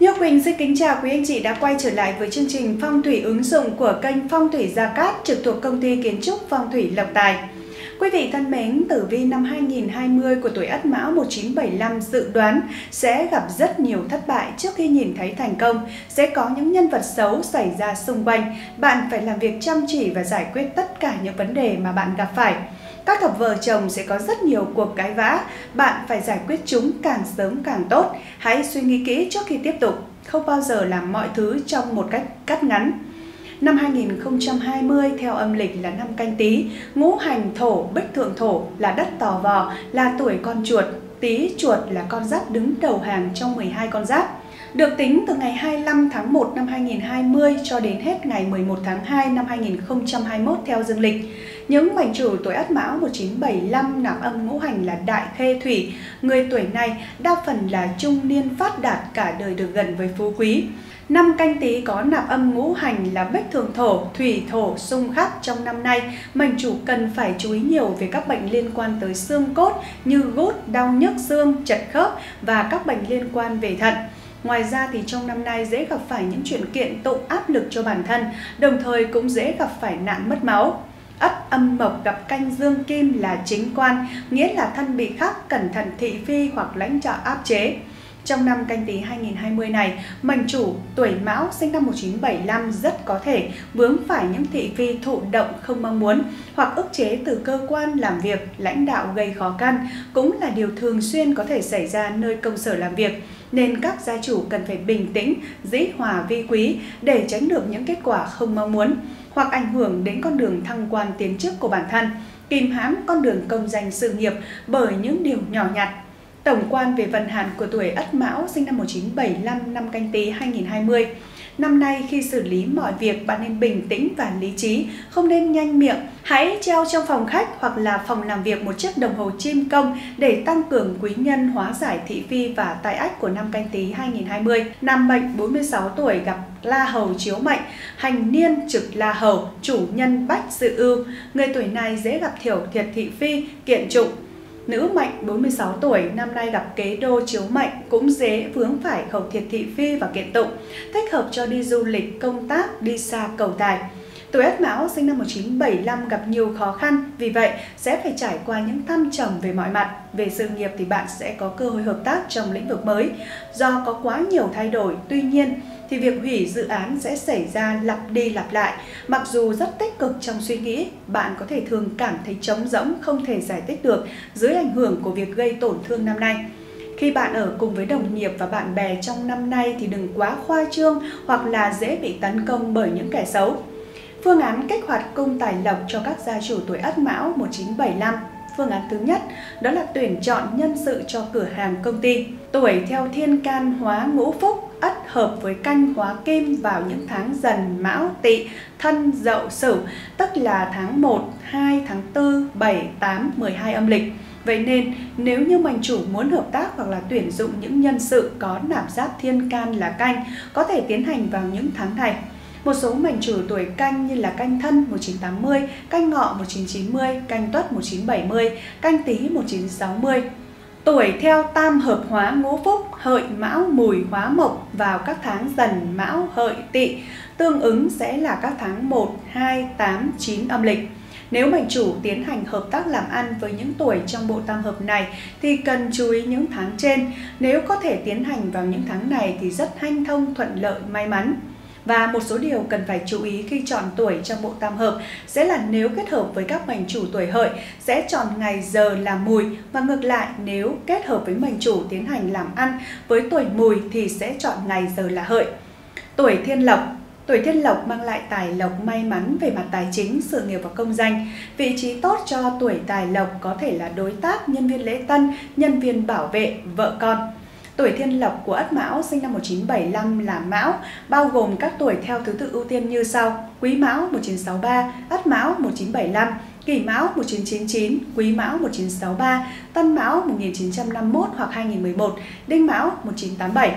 Như Quỳnh xin kính chào quý anh chị đã quay trở lại với chương trình phong thủy ứng dụng của kênh Phong thủy Gia Cát trực thuộc công ty Kiến trúc Phong thủy Lộc Tài. Quý vị thân mến, tử vi năm 2020 của tuổi Ất Mão 1975 dự đoán sẽ gặp rất nhiều thất bại trước khi nhìn thấy thành công, sẽ có những nhân vật xấu xảy ra xung quanh, bạn phải làm việc chăm chỉ và giải quyết tất cả những vấn đề mà bạn gặp phải. Các cặp vợ chồng sẽ có rất nhiều cuộc cãi vã, bạn phải giải quyết chúng càng sớm càng tốt. Hãy suy nghĩ kỹ trước khi tiếp tục, không bao giờ làm mọi thứ trong một cách cắt ngắn. Năm 2020 theo âm lịch là năm Canh Tý, ngũ hành Thổ, Bích Thượng Thổ là đất Tò Vò, là tuổi con chuột, Tý chuột là con giáp đứng đầu hàng trong 12 con giáp. Được tính từ ngày 25 tháng 1 năm 2020 cho đến hết ngày 11 tháng 2 năm 2021 theo dương lịch. Những mệnh chủ tuổi Ất Mão 1975 nạp âm ngũ hành là Đại Khê Thủy, người tuổi này đa phần là trung niên phát đạt, cả đời được gần với phú quý. Năm Canh Tý có nạp âm ngũ hành là Bích Thượng Thổ, Thủy Thổ xung khắc. Trong năm nay, mệnh chủ cần phải chú ý nhiều về các bệnh liên quan tới xương cốt như gút, đau nhức xương, chật khớp và các bệnh liên quan về thận. Ngoài ra thì trong năm nay dễ gặp phải những chuyện kiện tụng áp lực cho bản thân, đồng thời cũng dễ gặp phải nạn mất máu. Ất âm mộc gặp canh dương kim là chính quan, nghĩa là thân bị khắc, cẩn thận thị phi hoặc lãnh đạo áp chế. Trong năm Canh Tý 2020 này, mệnh chủ tuổi Mão sinh năm 1975 rất có thể vướng phải những thị phi thụ động không mong muốn hoặc ức chế từ cơ quan làm việc, lãnh đạo gây khó khăn cũng là điều thường xuyên có thể xảy ra nơi công sở làm việc. Nên các gia chủ cần phải bình tĩnh, dĩ hòa vi quý để tránh được những kết quả không mong muốn hoặc ảnh hưởng đến con đường thăng quan tiến chức của bản thân, kìm hãm con đường công danh sự nghiệp bởi những điều nhỏ nhặt. Tổng quan về vận hạn của tuổi Ất Mão sinh năm 1975 năm Canh Tý 2020. Năm nay khi xử lý mọi việc bạn nên bình tĩnh và lý trí, không nên nhanh miệng. Hãy treo trong phòng khách hoặc là phòng làm việc một chiếc đồng hồ chim công để tăng cường quý nhân, hóa giải thị phi và tai ách của năm Canh Tý 2020. Nam mệnh 46 tuổi gặp La Hầu chiếu mệnh, hành niên trực La Hầu, chủ nhân bách sự ưu. Người tuổi này dễ gặp thiểu thiệt thị phi, kiện trụng. Nữ mệnh 46 tuổi năm nay gặp Kế Đô chiếu mệnh cũng dễ vướng phải khẩu thiệt thị phi và kiện tụng, thích hợp cho đi du lịch, công tác, đi xa cầu tài. Tuổi Ất Mão sinh năm 1975 gặp nhiều khó khăn, vì vậy sẽ phải trải qua những thăng trầm về mọi mặt. Về sự nghiệp thì bạn sẽ có cơ hội hợp tác trong lĩnh vực mới. Do có quá nhiều thay đổi, tuy nhiên thì việc hủy dự án sẽ xảy ra lặp đi lặp lại. Mặc dù rất tích cực trong suy nghĩ, bạn có thể thường cảm thấy trống rỗng, không thể giải thích được dưới ảnh hưởng của việc gây tổn thương năm nay. Khi bạn ở cùng với đồng nghiệp và bạn bè trong năm nay thì đừng quá khoa trương hoặc là dễ bị tấn công bởi những kẻ xấu. Phương án kích hoạt cung tài lộc cho các gia chủ tuổi Ất Mão 1975. Phương án thứ nhất đó là tuyển chọn nhân sự cho cửa hàng công ty. Tuổi theo thiên can hóa ngũ phúc, Ất hợp với canh hóa kim vào những tháng Dần, Mão, Tỵ, Thân, Dậu, Sửu, tức là tháng 1, 2, tháng 4, 7, 8, 12 âm lịch. Vậy nên nếu như mệnh chủ muốn hợp tác hoặc là tuyển dụng những nhân sự có nạp giáp thiên can là canh, có thể tiến hành vào những tháng này. Một số mệnh chủ tuổi canh như là canh thân 1980, canh ngọ 1990, canh tuất 1970, canh tý 1960. Tuổi theo tam hợp hóa ngũ phúc, hợi mão mùi hóa mộc vào các tháng dần, mão, hợi, tỵ, tương ứng sẽ là các tháng 1, 2, 8, 9 âm lịch. Nếu mệnh chủ tiến hành hợp tác làm ăn với những tuổi trong bộ tam hợp này thì cần chú ý những tháng trên. Nếu có thể tiến hành vào những tháng này thì rất hanh thông, thuận lợi, may mắn. Và một số điều cần phải chú ý khi chọn tuổi trong bộ tam hợp sẽ là nếu kết hợp với các mệnh chủ tuổi hợi sẽ chọn ngày giờ là mùi, và ngược lại nếu kết hợp với mệnh chủ tiến hành làm ăn với tuổi mùi thì sẽ chọn ngày giờ là hợi. Tuổi thiên lộc. Tuổi thiên lộc mang lại tài lộc may mắn về mặt tài chính, sự nghiệp và công danh. Vị trí tốt cho tuổi tài lộc có thể là đối tác, nhân viên lễ tân, nhân viên bảo vệ, vợ con. Tuổi thiên lộc của Ất Mão sinh năm 1975 là Mão, bao gồm các tuổi theo thứ tự ưu tiên như sau: Quý Mão 1963, Ất Mão 1975, Kỷ Mão 1999, Quý Mão 1963, Tân Mão 1951 hoặc 2011, Đinh Mão 1987.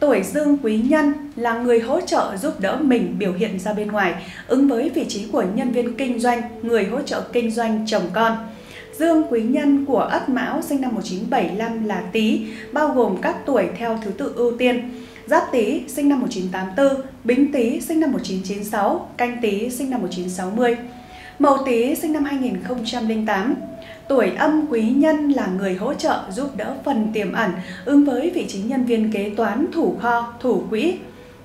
Tuổi dương quý nhân là người hỗ trợ giúp đỡ mình biểu hiện ra bên ngoài, ứng với vị trí của nhân viên kinh doanh, người hỗ trợ kinh doanh, chồng con. Dương quý nhân của Ất Mão sinh năm 1975 là Tý, bao gồm các tuổi theo thứ tự ưu tiên. Giáp Tý sinh năm 1984, Bính Tý sinh năm 1996, Canh Tý sinh năm 1960. Mậu Tý sinh năm 2008. Tuổi âm quý nhân là người hỗ trợ giúp đỡ phần tiềm ẩn, ứng với vị trí nhân viên kế toán, thủ kho, thủ quỹ.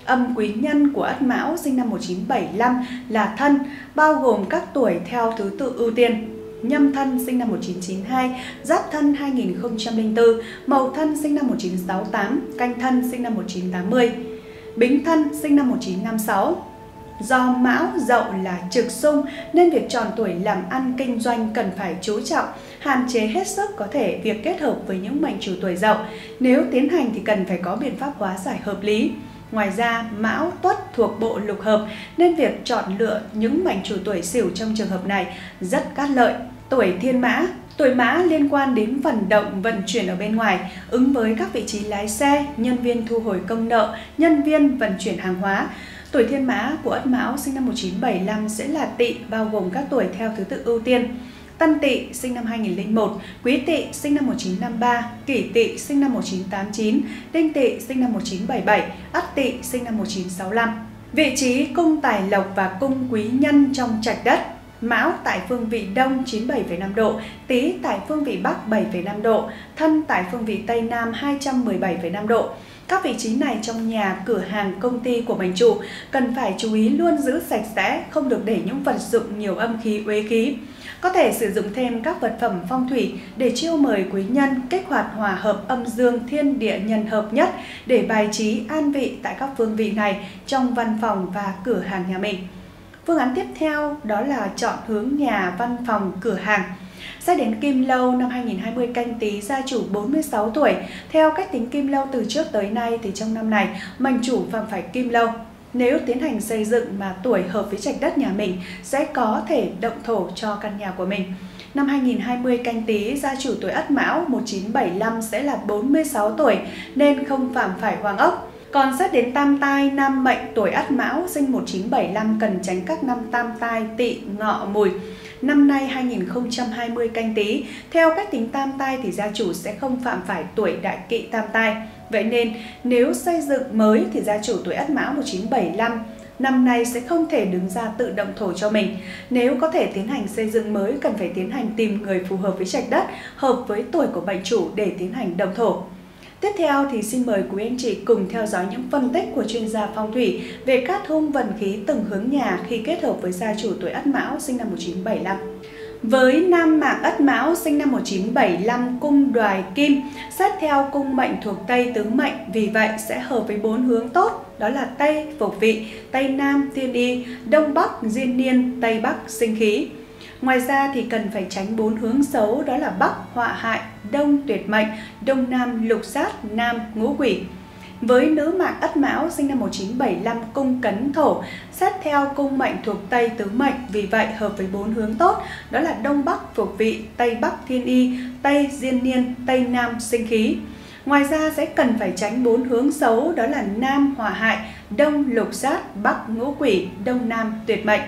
Âm quý nhân của Ất Mão sinh năm 1975 là Thân, bao gồm các tuổi theo thứ tự ưu tiên. Nhâm Thân sinh năm 1992, Giáp Thân 2004, Mậu Thân sinh năm 1968, Canh Thân sinh năm 1980, Bính Thân sinh năm 1956. Do Mão Dậu là trực xung nên việc chọn tuổi làm ăn kinh doanh cần phải chú trọng, hạn chế hết sức có thể việc kết hợp với những mệnh chủ tuổi Dậu. Nếu tiến hành thì cần phải có biện pháp hóa giải hợp lý. Ngoài ra, Mão Tuất thuộc bộ lục hợp nên việc chọn lựa những mệnh chủ tuổi Sửu trong trường hợp này rất cát lợi. Tuổi Thiên Mã. Tuổi Mã liên quan đến vận động, vận chuyển ở bên ngoài, ứng với các vị trí lái xe, nhân viên thu hồi công nợ, nhân viên vận chuyển hàng hóa. Tuổi Thiên Mã của Ất Mão sinh năm 1975 sẽ là Tỵ, bao gồm các tuổi theo thứ tự ưu tiên. Tân Tỵ sinh năm 2001, Quý Tỵ sinh năm 1953, Kỷ Tỵ sinh năm 1989, Đinh Tỵ sinh năm 1977, Ất Tỵ sinh năm 1965. Vị trí cung tài lộc và cung quý nhân trong trạch đất. Mão tại phương vị Đông 97,5 độ, Tý tại phương vị Bắc 7,5 độ, Thân tại phương vị Tây Nam 217,5 độ. Các vị trí này trong nhà, cửa hàng, công ty của mệnh chủ cần phải chú ý luôn giữ sạch sẽ, không được để những vật dụng nhiều âm khí uế khí. Có thể sử dụng thêm các vật phẩm phong thủy để chiêu mời quý nhân, kích hoạt hòa hợp âm dương thiên địa nhân hợp nhất để bài trí an vị tại các phương vị này trong văn phòng và cửa hàng nhà mình. Phương án tiếp theo đó là chọn hướng nhà, văn phòng, cửa hàng. Xét đến Kim Lâu năm 2020 Canh Tý, gia chủ 46 tuổi. Theo cách tính Kim Lâu từ trước tới nay thì trong năm này mệnh chủ phạm phải Kim Lâu. Nếu tiến hành xây dựng mà tuổi hợp với trạch đất nhà mình sẽ có thể động thổ cho căn nhà của mình. Năm 2020 Canh Tý, gia chủ tuổi Ất Mão 1975 sẽ là 46 tuổi nên không phạm phải Hoàng Ốc. Còn xét đến tam tai, nam mệnh tuổi Ất Mão sinh 1975 cần tránh các năm tam tai Tỵ, Ngọ, Mùi. Năm nay 2020 Canh Tý, theo cách tính tam tai thì gia chủ sẽ không phạm phải tuổi Đại Kỵ tam tai. Vậy nên nếu xây dựng mới thì gia chủ tuổi Ất Mão 1975 năm nay sẽ không thể đứng ra tự động thổ cho mình. Nếu có thể tiến hành xây dựng mới cần phải tiến hành tìm người phù hợp với trạch đất, hợp với tuổi của mệnh chủ để tiến hành động thổ. Tiếp theo thì xin mời quý anh chị cùng theo dõi những phân tích của chuyên gia phong thủy về các hung vận khí từng hướng nhà khi kết hợp với gia chủ tuổi Ất Mão sinh năm 1975. Với nam mạng Ất Mão sinh năm 1975 cung đoài kim, xét theo cung mệnh thuộc Tây tứ mệnh, vì vậy sẽ hợp với 4 hướng tốt, đó là Tây phục vị, Tây Nam thiên y, Đông Bắc diên niên, Tây Bắc sinh khí. Ngoài ra thì cần phải tránh 4 hướng xấu, đó là Bắc họa hại, Đông tuyệt mệnh, Đông Nam lục sát, Nam ngũ quỷ. Với nữ mạng Ất Mão sinh năm 1975 cung cấn thổ, xét theo cung mệnh thuộc Tây tứ mệnh, vì vậy hợp với 4 hướng tốt, đó là Đông Bắc phục vị, Tây Bắc thiên y, Tây diên niên, Tây Nam sinh khí. Ngoài ra sẽ cần phải tránh 4 hướng xấu, đó là Nam họa hại, Đông lục sát, Bắc ngũ quỷ, Đông Nam tuyệt mệnh.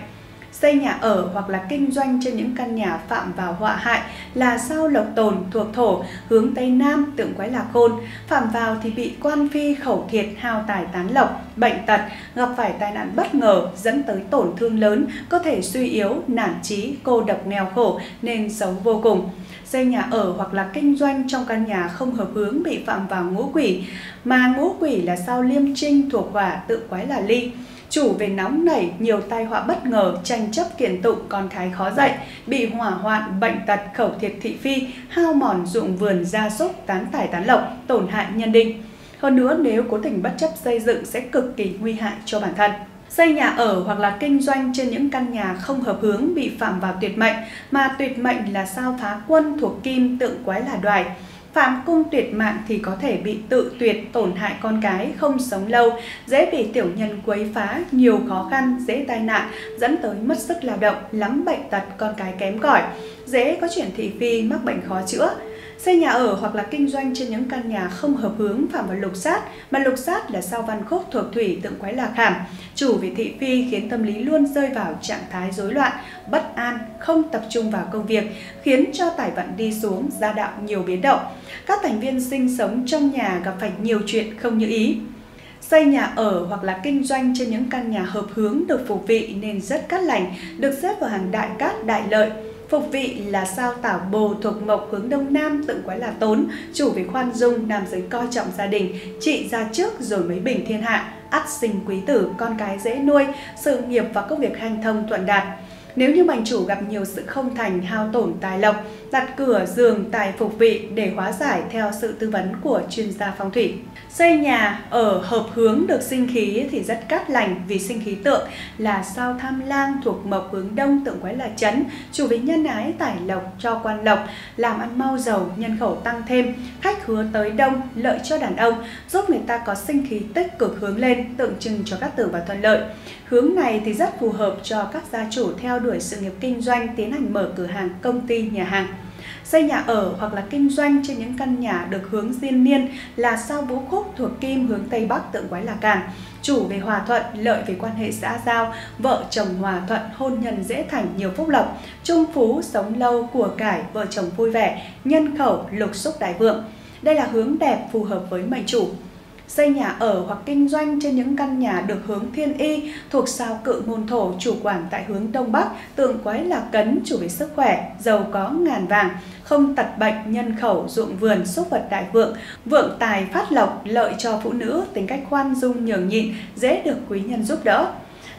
Xây nhà ở hoặc là kinh doanh trên những căn nhà phạm vào họa hại là sao Lộc Tồn thuộc thổ, hướng Tây Nam, tượng quái là khôn. Phạm vào thì bị quan phi, khẩu kiệt, hao tài tán lộc, bệnh tật, gặp phải tai nạn bất ngờ dẫn tới tổn thương lớn, có thể suy yếu, nản chí, cô độc nghèo khổ nên xấu vô cùng. Xây nhà ở hoặc là kinh doanh trong căn nhà không hợp hướng bị phạm vào ngũ quỷ, mà ngũ quỷ là sao Liêm Trinh thuộc hỏa, tượng quái là ly. Chủ về nóng nảy, nhiều tai họa bất ngờ, tranh chấp kiện tụng, con cái khó dạy, bị hỏa hoạn, bệnh tật, khẩu thiệt thị phi, hao mòn ruộng vườn gia súc, tán tài tán lộc, tổn hại nhân đinh. Hơn nữa, nếu cố tình bất chấp xây dựng sẽ cực kỳ nguy hại cho bản thân. Xây nhà ở hoặc là kinh doanh trên những căn nhà không hợp hướng bị phạm vào tuyệt mệnh, mà tuyệt mệnh là sao Phá Quân thuộc kim, tượng quái là đoài. Phạm cung tuyệt mạng thì có thể bị tự tuyệt, tổn hại con cái, không sống lâu, dễ bị tiểu nhân quấy phá, nhiều khó khăn, dễ tai nạn, dẫn tới mất sức lao động, lắm bệnh tật, con cái kém cỏi, dễ có chuyện thị phi, mắc bệnh khó chữa. Xây nhà ở hoặc là kinh doanh trên những căn nhà không hợp hướng phạm vào lục sát, mà lục sát là sao Văn Khúc thuộc thủy, tượng quái là khảm. Chủ vì thị phi khiến tâm lý luôn rơi vào trạng thái rối loạn, bất an, không tập trung vào công việc, khiến cho tài vận đi xuống, gia đạo nhiều biến động. Các thành viên sinh sống trong nhà gặp phải nhiều chuyện không như ý. Xây nhà ở hoặc là kinh doanh trên những căn nhà hợp hướng được phục vị nên rất cát lành, được xếp vào hàng đại cát đại lợi. Phục vị là sao Tảo Bồ thuộc mộc hướng Đông Nam, tượng quái là tốn, chủ về khoan dung, nam giới coi trọng gia đình, trị ra trước rồi mới bình thiên hạ, ắt sinh quý tử, con cái dễ nuôi, sự nghiệp và công việc hanh thông thuận đạt. Nếu như mệnh chủ gặp nhiều sự không thành, hao tổn tài lộc, đặt cửa giường tài phục vị để hóa giải theo sự tư vấn của chuyên gia phong thủy. Xây nhà ở hợp hướng được sinh khí thì rất cát lành vì sinh khí tượng là sao Tham Lang thuộc mộc hướng Đông, tượng quái là chấn, chủ về nhân ái, tài lộc, cho quan lộc, làm ăn mau giàu, nhân khẩu tăng thêm, khách hứa tới đông, lợi cho đàn ông, giúp người ta có sinh khí tích cực hướng lên, tượng trưng cho các tử và thuận lợi. Hướng này thì rất phù hợp cho các gia chủ theo đuổi sự nghiệp kinh doanh, tiến hành mở cửa hàng, công ty, nhà hàng. Xây nhà ở hoặc là kinh doanh trên những căn nhà được hướng diên niên là sao Vũ Khúc thuộc kim hướng Tây Bắc, tượng quái là Càn, chủ về hòa thuận, lợi về quan hệ xã giao, vợ chồng hòa thuận, hôn nhân dễ thành, nhiều phúc lộc, trung phú, sống lâu, của cải, vợ chồng vui vẻ, nhân khẩu lục xúc đại vượng. Đây là hướng đẹp phù hợp với mệnh chủ. Xây nhà ở hoặc kinh doanh trên những căn nhà được hướng thiên y thuộc sao Cự Môn Thổ, chủ quản tại hướng Đông Bắc, tượng quái là Cấn, chủ về sức khỏe, giàu có ngàn vàng, không tật bệnh, nhân khẩu, ruộng vườn, súc vật đại vượng, vượng tài phát lộc, lợi cho phụ nữ, tính cách khoan dung nhường nhịn, dễ được quý nhân giúp đỡ.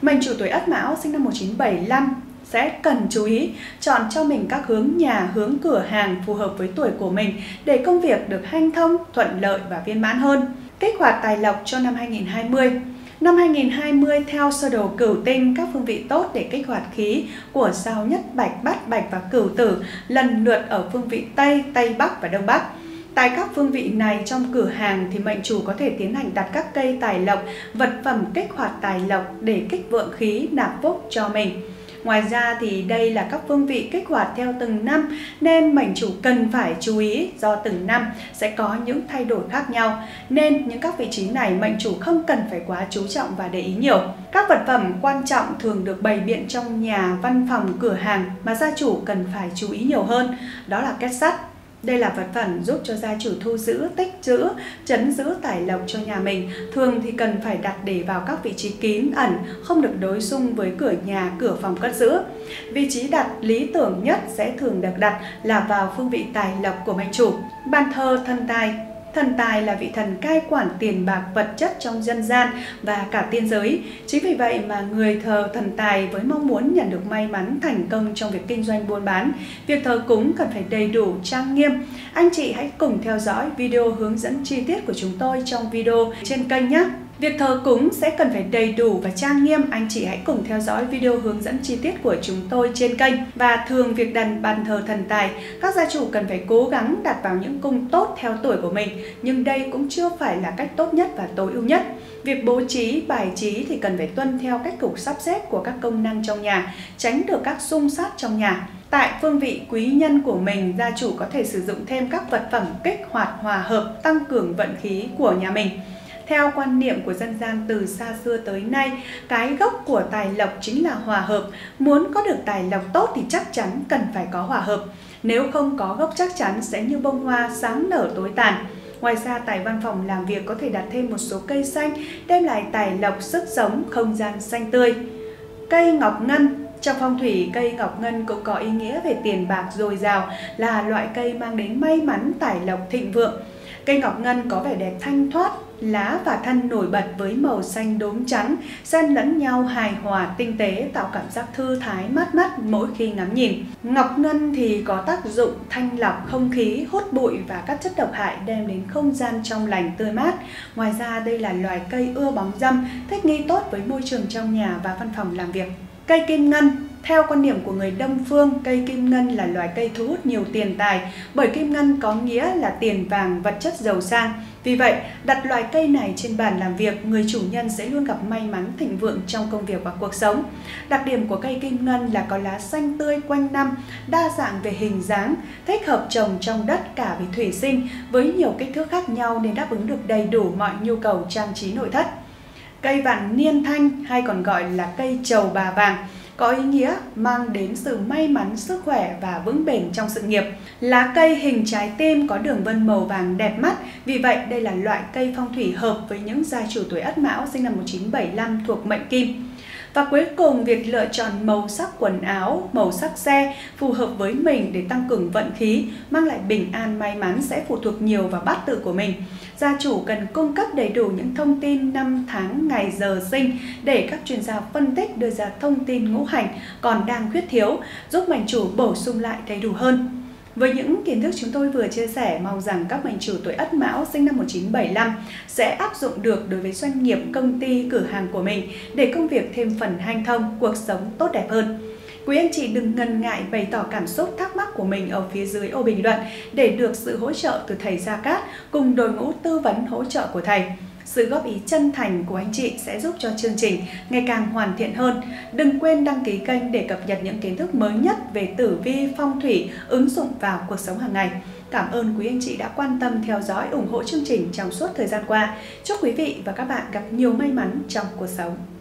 Mệnh chủ tuổi Ất Mão sinh năm 1975 sẽ cần chú ý chọn cho mình các hướng nhà, hướng cửa hàng phù hợp với tuổi của mình để công việc được hanh thông, thuận lợi và viên mãn hơn. Kích hoạt tài lộc cho năm 2020. Năm 2020 theo sơ đồ cửu tinh, các phương vị tốt để kích hoạt khí của sao Nhất Bạch, Bát Bạch và Cửu Tử lần lượt ở phương vị Tây, Tây Bắc và Đông Bắc. Tại các phương vị này, trong cửa hàng thì mệnh chủ có thể tiến hành đặt các cây tài lộc, vật phẩm kích hoạt tài lộc để kích vượng khí, nạp phúc cho mình. Ngoài ra thì đây là các phương vị kích hoạt theo từng năm nên mệnh chủ cần phải chú ý, do từng năm sẽ có những thay đổi khác nhau nên những các vị trí này mệnh chủ không cần phải quá chú trọng và để ý nhiều. Các vật phẩm quan trọng thường được bày biện trong nhà, văn phòng, cửa hàng mà gia chủ cần phải chú ý nhiều hơn, đó là két sắt. Đây là vật phẩm giúp cho gia chủ thu giữ, tích trữ, trấn giữ tài lộc cho nhà mình. Thường thì cần phải đặt để vào các vị trí kín ẩn, không được đối xung với cửa nhà, cửa phòng cất giữ. Vị trí đặt lý tưởng nhất sẽ thường được đặt là vào phương vị tài lộc của mệnh chủ. Bàn thờ thần tài. Thần tài là vị thần cai quản tiền bạc vật chất trong dân gian và cả tiên giới. Chính vì vậy mà người thờ thần tài với mong muốn nhận được may mắn, thành công trong việc kinh doanh buôn bán, việc thờ cúng cần phải đầy đủ, trang nghiêm. Anh chị hãy cùng theo dõi video hướng dẫn chi tiết của chúng tôi trong video trên kênh nhé! Việc thờ cúng sẽ cần phải đầy đủ và trang nghiêm. Anh chị hãy cùng theo dõi video hướng dẫn chi tiết của chúng tôi trên kênh. Và thường việc đặt bàn thờ thần tài, các gia chủ cần phải cố gắng đặt vào những cung tốt theo tuổi của mình. Nhưng đây cũng chưa phải là cách tốt nhất và tối ưu nhất. Việc bố trí, bài trí thì cần phải tuân theo cách cục sắp xếp của các công năng trong nhà, tránh được các xung sát trong nhà. Tại phương vị quý nhân của mình, gia chủ có thể sử dụng thêm các vật phẩm kích hoạt hòa hợp, tăng cường vận khí của nhà mình. Theo quan niệm của dân gian từ xa xưa tới nay, cái gốc của tài lộc chính là hòa hợp. Muốn có được tài lộc tốt thì chắc chắn cần phải có hòa hợp. Nếu không có gốc chắc chắn sẽ như bông hoa sáng nở tối tàn. Ngoài ra, tại văn phòng làm việc có thể đặt thêm một số cây xanh, đem lại tài lộc, sức sống, không gian xanh tươi. Cây ngọc ngân. Trong phong thủy, cây ngọc ngân cũng có ý nghĩa về tiền bạc dồi dào, là loại cây mang đến may mắn, tài lộc thịnh vượng. Cây ngọc ngân có vẻ đẹp thanh thoát, lá và thân nổi bật với màu xanh đốm trắng, xen lẫn nhau hài hòa tinh tế, tạo cảm giác thư thái mát mắt mỗi khi ngắm nhìn. Ngọc ngân thì có tác dụng thanh lọc không khí, hút bụi và các chất độc hại, đem đến không gian trong lành tươi mát. Ngoài ra, đây là loài cây ưa bóng râm, thích nghi tốt với môi trường trong nhà và văn phòng làm việc. Cây kim ngân. Theo quan niệm của người Đông phương, cây kim ngân là loài cây thu hút nhiều tiền tài, bởi kim ngân có nghĩa là tiền vàng, vật chất giàu sang. Vì vậy, đặt loài cây này trên bàn làm việc, người chủ nhân sẽ luôn gặp may mắn thịnh vượng trong công việc và cuộc sống. Đặc điểm của cây kim ngân là có lá xanh tươi quanh năm, đa dạng về hình dáng, thích hợp trồng trong đất cả về thủy sinh, với nhiều kích thước khác nhau nên đáp ứng được đầy đủ mọi nhu cầu trang trí nội thất. Cây vạn niên thanh hay còn gọi là cây trầu bà vàng. có ý nghĩa mang đến sự may mắn, sức khỏe và vững bền trong sự nghiệp. Lá cây hình trái tim có đường vân màu vàng đẹp mắt, vì vậy đây là loại cây phong thủy hợp với những gia chủ tuổi Ất Mão sinh năm 1975 thuộc mệnh Kim. Và cuối cùng, việc lựa chọn màu sắc quần áo, màu sắc xe phù hợp với mình để tăng cường vận khí, mang lại bình an, may mắn sẽ phụ thuộc nhiều vào bát tự của mình. Gia chủ cần cung cấp đầy đủ những thông tin năm tháng, ngày, giờ sinh để các chuyên gia phân tích đưa ra thông tin ngũ hành còn đang khuyết thiếu, giúp mệnh chủ bổ sung lại đầy đủ hơn. Với những kiến thức chúng tôi vừa chia sẻ, mong rằng các mệnh chủ tuổi Ất Mão sinh năm 1975 sẽ áp dụng được đối với doanh nghiệp, công ty, cửa hàng của mình để công việc thêm phần hanh thông, cuộc sống tốt đẹp hơn. Quý anh chị đừng ngần ngại bày tỏ cảm xúc, thắc mắc của mình ở phía dưới ô bình luận để được sự hỗ trợ từ thầy Gia Cát cùng đội ngũ tư vấn hỗ trợ của thầy. Sự góp ý chân thành của anh chị sẽ giúp cho chương trình ngày càng hoàn thiện hơn. Đừng quên đăng ký kênh để cập nhật những kiến thức mới nhất về tử vi, phong thủy, ứng dụng vào cuộc sống hàng ngày. Cảm ơn quý anh chị đã quan tâm theo dõi, ủng hộ chương trình trong suốt thời gian qua. Chúc quý vị và các bạn gặp nhiều may mắn trong cuộc sống.